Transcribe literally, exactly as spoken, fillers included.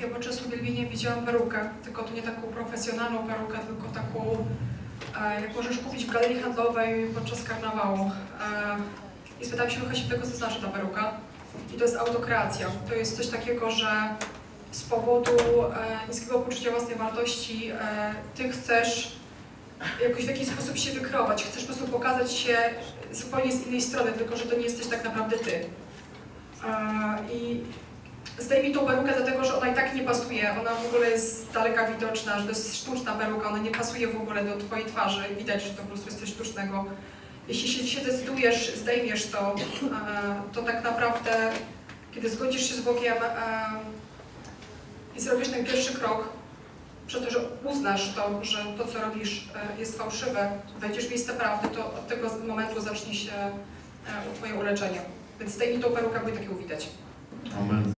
Ja podczas uwielbienia widziałam perukę, tylko to nie taką profesjonalną perukę, tylko taką, e, jak możesz kupić w galerii handlowej podczas karnawału. E, I spytałam się Łukasiu tego, co znaczy ta peruka. I to jest autokreacja. To jest coś takiego, że z powodu e, niskiego poczucia własnej wartości e, ty chcesz jakoś w jakiś sposób się wykrować, chcesz po prostu pokazać się zupełnie z innej strony, tylko że to nie jesteś tak naprawdę ty. E, I zdejmij tą perukę dlatego, że ona i tak nie pasuje, ona w ogóle jest z daleka widoczna, że to jest sztuczna peruka, ona nie pasuje w ogóle do twojej twarzy, widać, że to po prostu jest coś sztucznego. Jeśli się decydujesz, zdejmiesz to, to tak naprawdę, kiedy zgodzisz się z Bogiem i zrobisz ten pierwszy krok, przez to, że uznasz to, że to, co robisz, jest fałszywe, wejdziesz w miejsce prawdy, to od tego momentu zacznie się twoje uleczenie. Więc zdejmij tą perukę, by tak ją widać. Amen.